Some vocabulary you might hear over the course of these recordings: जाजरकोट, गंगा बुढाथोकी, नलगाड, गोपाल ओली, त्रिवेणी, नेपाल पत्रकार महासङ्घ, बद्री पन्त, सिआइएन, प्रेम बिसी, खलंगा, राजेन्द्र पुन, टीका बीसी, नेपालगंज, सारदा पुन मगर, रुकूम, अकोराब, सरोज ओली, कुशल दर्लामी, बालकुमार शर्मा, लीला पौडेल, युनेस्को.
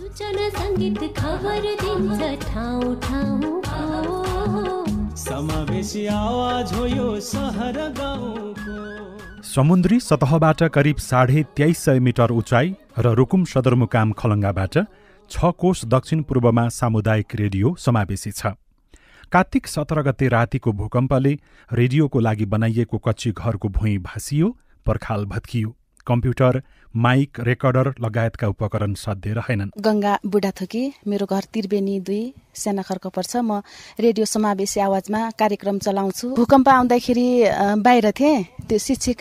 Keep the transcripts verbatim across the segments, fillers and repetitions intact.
संगीत खबर दिन्छ ठाउँ ठाउँको समावेशी आवाज हो यो सहर गाउँको। समुद्री सतहबाट करिब साढे तेइस सय मिटर उचाइ र रुकुम सदरमुकाम खलंगाबाट छ कोष दक्षिण पूर्वमा सामुदायिक रेडियो समावेशी छ। कार्तिक सत्र गते रातिको भूकम्पले रेडियोको लागि बनाइएको कच्ची घरको भुइँ भासियो, पर्खाल भत्कियो, कम्प्युटर, माइक, रेकर्डर लगायतका उपकरण साध्य रहेनन्। गंगा बुढाथोकी, मेरो घर त्रिवेणी दुई, सेनाखर्क पर्छ। म रेडियो समावेशी आवाजमा कार्यक्रम चलाउँछु। भूकम्प आउँदाखेरि बाहिर थिएँ, त्यो शिक्षक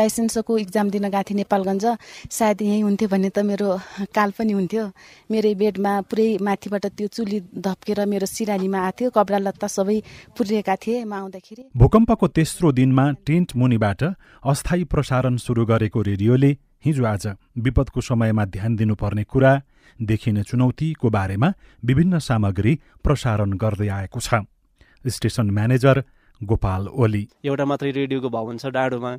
लाइसेन्सको इक्जाम दिन गएको थिएँ नेपालगंज। सायद यहीँ हुन्थ्यो भने त मेरो काल पनि हुन्थ्यो। मेरै बेडमा पुरै माथिबाट त्यो चुली धप्केर मेरो सिरानीमा आथ्यो, कपडा लत्ता सबै पुरिएका थिए म आउँदाखेरि। भूकम्पको तेस्रो दिनमा टेन्ट मुनिबाट अस्थायी प्रसारण सुरु गरेको रेडियोले हिजो आज विपदको समयमा ध्यान दिनुपर्ने कुरा, देखिने चुनौतीको बारेमा विभिन्न सामग्री प्रसारण गर्दै आएको छ। Station manager गोपाल ओली। एउटा मात्रै रेडियोको भवन छ डाडोमा,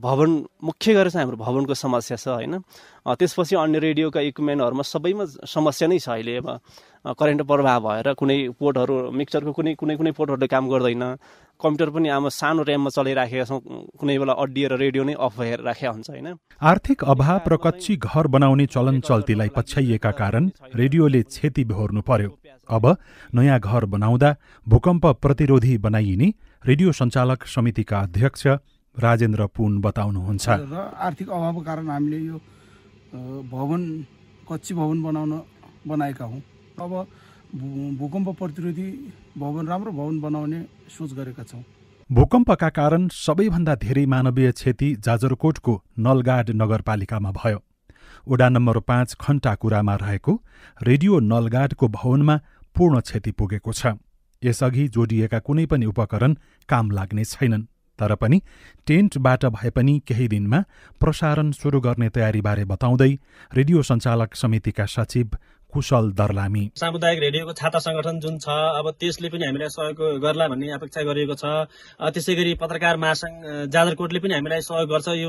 भवन मुख्य गरेर चाहिँ हाम्रो भवनको समस्या छ हैन। त्यसपछि अन्य रेडियोका इक्विपमेन्टहरुमा सबैमा समस्या नै छ अहिले। अब करेन्ट प्रभाव भएर कुनै पोर्टहरु, मिक्सरको कुनै कुनै कुनै पोर्टहरुले काम गर्दैन। कम्प्युटर पनि आमा सानो र्याममा चलाइराखेका छौँ, कुनै बेला अड्डिएर रेडियो नै अफ भएर राखेका हुन्छ हैन। आर्थिक अभाव र कच्ची घर बनाउने चलन चल्तीलाई पछ्याइएका कारण रेडियोले क्षति बेहोर्नु पर्यो। अब नयाँ घर बनाउँदा भूकम्प प्रतिरोधी बनाइने रेडियो सञ्चालक समितिका अध्यक्ष राजेन्द्र पुन बताउनुहुन्छ। आर्थिक अभावको कारण हामीले यो भवन कच्ची भवन बनाउन बनाएका हौँ। अब भूकम्प प्रतिरोधी भवन, राम्रो भवन बनाउने सोच गरेका छौँ। भूकम्पका कारण सबैभन्दा धेरै मानवीय क्षति जाजरकोटको नलगाड नगरपालिकामा भयो। वडा नम्बर पाँच खन्टाकुरामा रहेको रेडियो नलगाडको भवनमा पूर्ण क्षति पुगेको छ। यसअघि जोडिएका कुनै पनि उपकरण काम लाग्ने छैनन्, तर पनि टेन्टबाट भए पनि केही दिनमा प्रसारण सुरु गर्ने तयारीबारे बताउँदै रेडियो सञ्चालक समितिका सचिव कुशल दर्लामी। सामुदायिक रेडियोको छाता संगठन जुन छ, अब त्यसले पनि हामीलाई सहयोग गर्ला भन्ने अपेक्षा गरिएको छ। त्यसैगरी पत्रकार महासंघ जाजरकोटले पनि हामीलाई सहयोग गर्छ। यो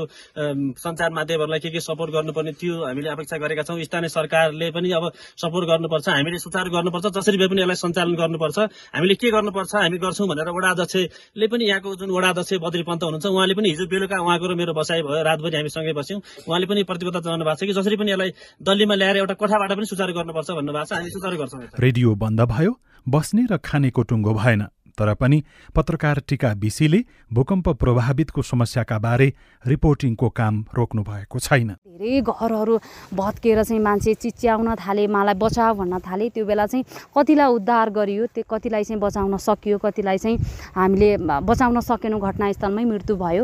सञ्चार माध्यमहरूलाई के के सपोर्ट गर्नुपर्ने त्यो हामीले अपेक्षा गरेका छौँ। स्थानीय सरकारले पनि अब सपोर्ट गर्नुपर्छ, हामीले सुचारू गर्नुपर्छ, जसरी भए पनि यसलाई सञ्चालन गर्नुपर्छ। हामीले के गर्नुपर्छ हामी गर्छौँ भनेर वडा अध्यक्षले पनि, यहाँको जुन वडा अध्यक्ष बद्री पन्त हुनुहुन्छ, उहाँले पनि हिजो बेलुका उहाँको र मेरो बसाइ भयो, रातभरि हामी सँगै बस्यौँ। उहाँले पनि प्रतिबद्धता जनाउनु भएको छ कि जसरी पनि यसलाई दलीयमा ल्याएर एउटा कोठाबाट पनि सुचारू गर्नु। रेडियो बन्द भयो, बस्ने र खानेको टुङ्गो भएन। तर पनि पत्रकार टीका बीसीले भूकम्प प्रभावितको समस्याका बारे रिपोर्टिङको काम रोक्नु भएको छैन। धेरै घरहरू भत्केर चाहिँ मान्छे चिच्याउन थाले, मलाई बचाऊ भन्न थाले। त्यो बेला चाहिँ कतिलाई उद्धार गरियो, त्यो कतिलाई चाहिँ बचाउन सकियो, कतिलाई चाहिँ हामीले बचाउन सकेनौँ, घटनास्थलमै मृत्यु भयो।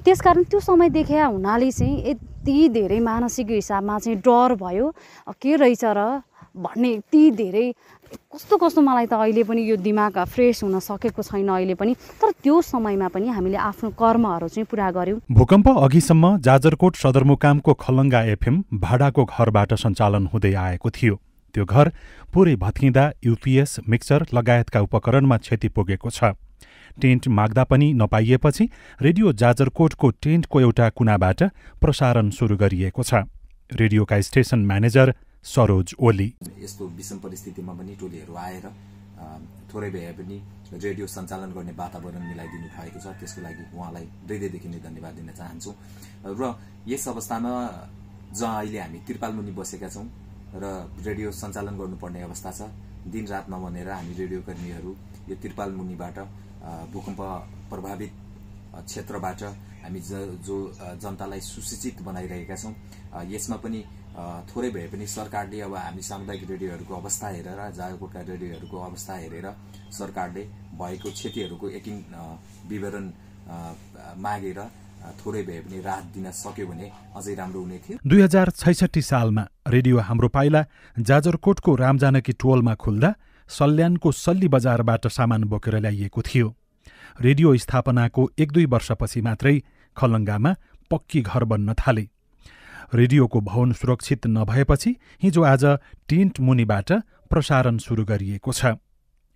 त्यसकारण त्यो समय देखेका हुनाले चाहिँ यति धेरै मानसिक हिसाबमा चाहिँ डर भयो, के रहेछ र भन्ने। यति धेरै कस्तो कस्तो मलाई त अहिले पनि यो दिमाग फ्रेस हुन सकेको छैन अहिले पनि। तर त्यो समयमा पनि हामीले आफ्नो कर्महरू चाहिँ पुरा गर्यौँ। भूकम्प अघिसम्म जाजरकोट सदरमुकामको खलंगा एफएम भाडाको घरबाट सञ्चालन हुँदै आएको थियो। त्यो घर पुरै भत्किँदा युपिएस, मिक्सर लगायतका उपकरणमा क्षति पुगेको छ। टेन्ट माग्दा पनि नपाइएपछि रेडियो जाजरकोटको टेन्टको एउटा कुनाबाट प्रसारण सुरु गरिएको छ। रेडियोका स्टेसन म्यानेजर सरोज ओली। यस्तो विषम परिस्थितिमा पनि टोलीहरू आएर थोरै भए पनि रेडियो सञ्चालन गर्ने वातावरण मिलाइदिनु भएको छ। त्यसको लागि उहाँलाई हृदयदेखि नै धन्यवाद दिन चाहन्छु। र यस अवस्थामा जहाँ अहिले हामी त्रिपाल मुनि बसेका छौँ र रेडियो सञ्चालन गर्नुपर्ने अवस्था छ, दिनरात नभनेर हामी रेडियो कर्मीहरू यो त्रिपाल मुनिबाट भूकम्प प्रभावित क्षेत्रबाट हामी जो जनतालाई सुसूचित बनाइरहेका छौँ। यसमा पनि थोरै भए पनि सरकारले अब हामी सामुदायिक रेडियोहरूको अवस्था हेरेर, जाजरकोटका रेडियोहरूको अवस्था हेरेर सरकारले भएको क्षतिहरूको यकिन विवरण मागेर थोरै भए पनि राहत दिन सक्यो भने अझै राम्रो हुने थियो। दुई हजार छैसठी सालमा रेडियो हाम्रो पाइला जाजरकोटको रामजानकी टोलमा खुल्दा सल्यानको सल्ली बजारबाट सामान बोकेर ल्याइएको थियो। रेडियो स्थापनाको एक दुई वर्षपछि मात्रै खलंगामा पक्की घर बन्न थाले। रेडियोको भवन सुरक्षित नभएपछि हिजो आज टेन्ट मुनिबाट प्रसारण सुरु गरिएको छ।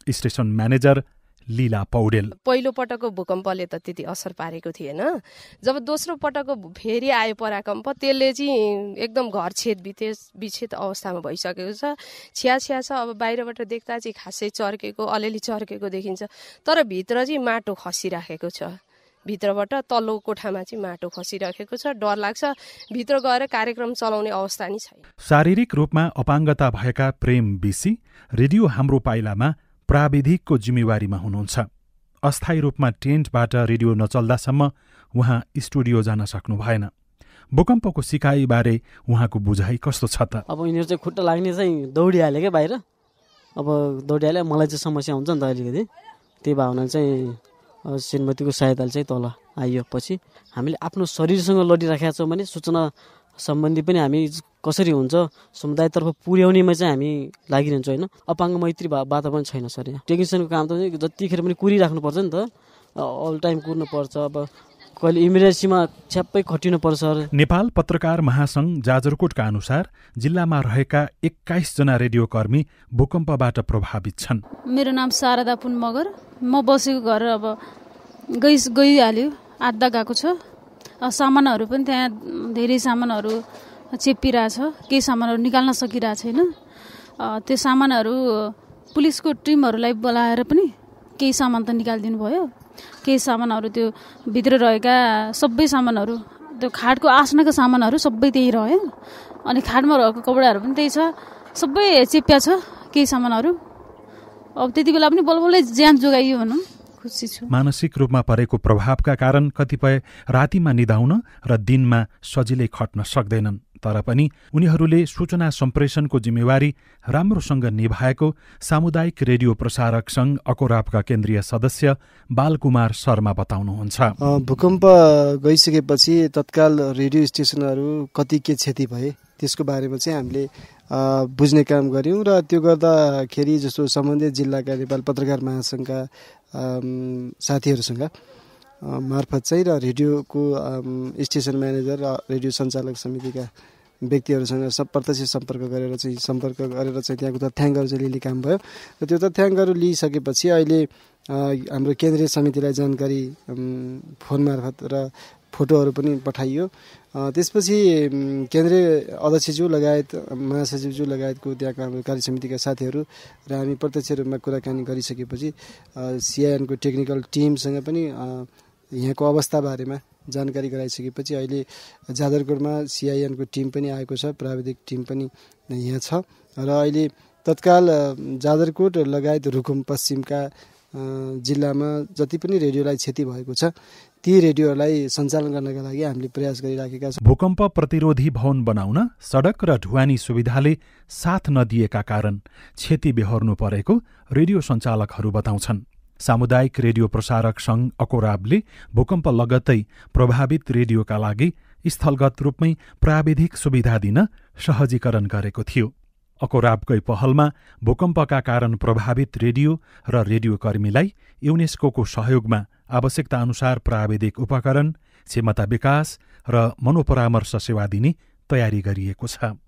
Station manager लीला पौडेल। पहिलो पटकको भूकम्पले त त्यति असर पारेको थिएन, जब दोस्रो पटकको फेरि आयो पराकम्प त्यसले चाहिँ एकदम घर छेद विच्छेद अवस्थामा भइसकेको छ। छिया छिया छ, अब बाहिरबाट देख्दा चाहिँ खासै चर्केको अलिअलि चर्केको देखिन्छ, तर भित्र चाहिँ माटो खसिराखेको छ। भित्रबाट तल्लो कोठामा चाहिँ माटो खसिराखेको छ, डर लाग्छ, भित्र गएर कार्यक्रम चलाउने अवस्था नै छैन। शारीरिक रूपमा अपाङ्गता भएका प्रेम बिसी रेडियो हाम्रो पाइलामा प्राविधिकको जिम्मेवारीमा हुनुहुन्छ। अस्थायी रूपमा टेन्टबाट रेडियो नचल्दासम्म उहाँ स्टुडियो जान सक्नु भएन। भूकम्पको सिकाइबारे उहाँको बुझाइ कस्तो छ त? अब यिनीहरू चाहिँ खुट्टा लाग्ने चाहिँ दौडिहाले के बाहिर, अब दौडिहाले मलाई चाहिँ समस्या हुन्छ नि त अलिकति, त्यही भावना चाहिँ सेनमतीको सहायताले चाहिँ तल आइयो। पछि हामीले आफ्नो शरीरसँग लडिराखेका छौँ भने सूचना सम्बन्धी पनि हामी कसरी हुन्छ समुदायतर्फ पुर्याउनेमा चाहिँ हामी लागिरहन्छौँ होइन। अपाङ्ग मैत्री वातावरण छैन सर, यहाँ टेक्निसियनको काम त जतिखेर पनि कुरिराख्नुपर्छ नि त, अल टाइम कुर्नुपर्छ, अब कहिले इमर्जेन्सीमा छ्याप्पै खटिनुपर्छ। नेपाल पत्रकार महासङ्घ जाजरकोटका अनुसार जिल्लामा रहेका एक्काइसजना रेडियोकर्मी भूकम्पबाट प्रभावित छन्। मेरो नाम सारदा पुन मगर, म बसेको घर अब गइ गइहाल्यो, आधा गएको छ। सामानहरू पनि त्यहाँ धेरै सामानहरू चेपिरहेछ, केही सामानहरू निकाल्न सकिरहेको छैन। त्यो सामानहरू पुलिसको टिमहरूलाई बोलाएर पनि केही सामान त निकालिदिनु भयो, केही सामानहरू त्यो भित्र रहेका सबै सामानहरू त्यो खाटको आसनका सामानहरू सबै त्यही रह्यो, अनि खाटमा रहेको कपडाहरू पनि त्यही छ, सबै चेप्या छ केही सामानहरू। अब त्यति बेला पनि बलबलै ज्यान जोगाइयो भनौँ, खुसी छु। मानसिक रूपमा परेको प्रभावका कारण कतिपय रातिमा निदाउन र दिनमा सजिलै खट्न सक्दैनन्, तर पनि उनीहरूले सूचना सम्प्रेषणको जिम्मेवारी राम्रोसँग निभाएको सामुदायिक रेडियो प्रसारक संघ अकोराबका केन्द्रीय सदस्य बालकुमार शर्मा बताउनुहुन्छ। भूकम्प गइसकेपछि तत्काल रेडियो स्टेसनहरू कति के क्षति भए त्यसको बारेमा चाहिँ हामीले बुझ्ने काम गऱ्यौँ र त्यो गर्दाखेरि जस्तो सम्बन्धित जिल्लाका नेपाल पत्रकार महासङ्घका साथीहरूसँग मार्फत चाहिँ र रेडियोको स्टेसन म्यानेजर र रेडियो सञ्चालक समितिका व्यक्तिहरूसँग सब प्रत्यक्ष सम्पर्क गरेर चाहिँ सम्पर्क गरेर चाहिँ त्यहाँको तथ्याङ्कहरू चाहिँ लिने काम भयो र त्यो तथ्याङ्कहरू लिइसकेपछि अहिले हाम्रो केन्द्रीय समितिलाई जानकारी फोन मार्फत र फोटोहरू पनि पठाइयो। त्यसपछि केन्द्रीय अध्यक्षज्यू लगायत महासचिवज्यू लगायतको त्यहाँका हाम्रो कार्य समितिका साथीहरू र हामी प्रत्यक्ष रूपमा कुराकानी गरिसकेपछि सिआइएनको टेक्निकल टिमसँग पनि यहाँको अवस्था बारेमा जानकारी गराइसकेपछि अहिले जाजरकोटमा सिआइएनको टिम पनि आएको छ, प्राविधिक टिम पनि यहाँ छ र अहिले तत्काल जाजरकोट लगायत रुकूम पश्चिमका जिल्लामा जति पनि रेडियोलाई क्षति भएको छ ती रेडियोहरूलाई सञ्चालन गर्नका लागि हामीले प्रयास गरिराखेका छौँ। भूकम्प प्रतिरोधी भवन बनाउन सडक र ढुवानी सुविधाले साथ नदिएका कारण क्षति बेहोर्नु परेको रेडियो सञ्चालकहरू बताउँछन्। सामुदायिक रेडियो प्रसारक संघ अकोराबले भूकम्प लगत्तै प्रभावित रेडियोका लागि स्थलगत रूपमै प्राविधिक सुविधा दिन सहजीकरण गरेको थियो। अकोराबकै पहलमा भूकम्पका कारण प्रभावित रेडियो र रेडियोकर्मीलाई युनेस्को सहयोगमा आवश्यकताअनुसार प्राविधिक उपकरण, क्षमता विकास र मनोपरामर्श सेवा दिने तयारी गरिएको छ।